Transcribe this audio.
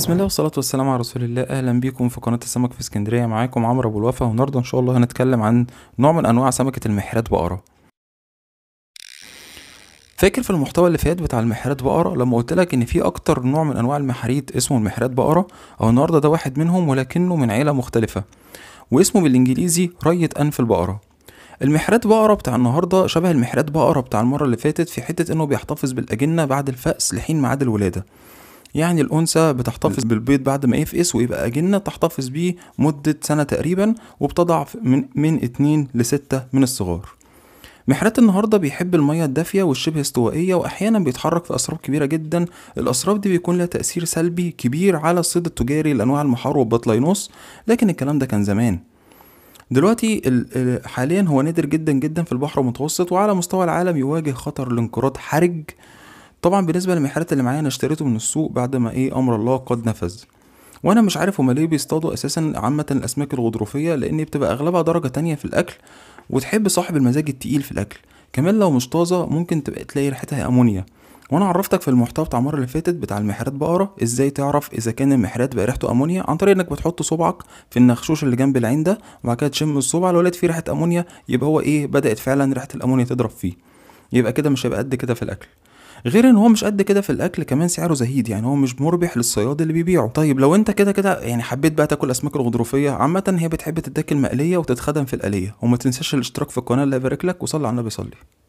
بسم الله والصلاة والسلام على رسول الله. اهلا بيكم في قناة السمك في اسكندرية، معاكم عمرو ابو الوفا. والنهارده ان شاء الله هنتكلم عن نوع من انواع سمكة المحرات بقره. فاكر في المحتوى اللي فات بتاع المحرات بقره لما قلت لك ان في اكتر نوع من انواع المحاريت اسمه المحرات بقره؟ او النهارده ده واحد منهم ولكنه من عيلة مختلفة واسمه بالانجليزي رايه انف البقره. المحرات بقره بتاع النهارده شبه المحرات بقره بتاع المرة اللي فاتت في حتة انه بيحتفظ بالاجنة بعد الفأس لحين ميعاد الولادة، يعني الأنثى بتحتفظ بالبيض بعد ما يفقس ويبقى أجنة، تحتفظ بيه مدة سنة تقريبا، وبتضع من 2 ل6 من الصغار. محرات النهارده بيحب المية الدافية والشبه استوائية، وأحيانا بيتحرك في أسراب كبيرة جدا. الأسراب دي بيكون لها تأثير سلبي كبير على الصيد التجاري لأنواع المحار والبطلينوس، لكن الكلام ده كان زمان. دلوقتي حاليا هو نادر جدا جدا في البحر المتوسط، وعلى مستوى العالم يواجه خطر الانقراض حرج. طبعا بالنسبه للمحرات اللي معايا انا اشتريته من السوق بعد ما امر الله قد نفذ، وانا مش عارف هما ليه بيصطادوا اساسا عامه الاسماك الغضروفيه، لان بتبقى اغلبها درجه تانية في الاكل، وتحب صاحب المزاج التقيل في الاكل. كمان لو مش طازه ممكن تبقى تلاقي ريحتها امونيا، وانا عرفتك في المحتوى بتاع المره اللي فاتت بتاع المحرات بقره ازاي تعرف اذا كان المحرات بقى ريحته امونيا، عن طريق انك بتحط صبعك في النخشوش اللي جنب العين ده، وبعد كده تشم الصبع، لو لقيت فيه ريحه امونيا يبقى هو بدات فعلا ريحه الامونيا تضرب فيه، يبقى كده مش هيبقى قد كده في الاكل. غير ان هو مش قد كده في الاكل، كمان سعره زهيد، يعني هو مش مربح للصياد اللي بيبيعه. طيب لو انت كده كده يعني حبيت بقى تاكل اسماك الغضروفيه، عامه هي بتحب تتاكل مقليه وتتخدم في القليه. وما تنساش الاشتراك في القناه، الله يبارك لك، وصلي على النبي صلي.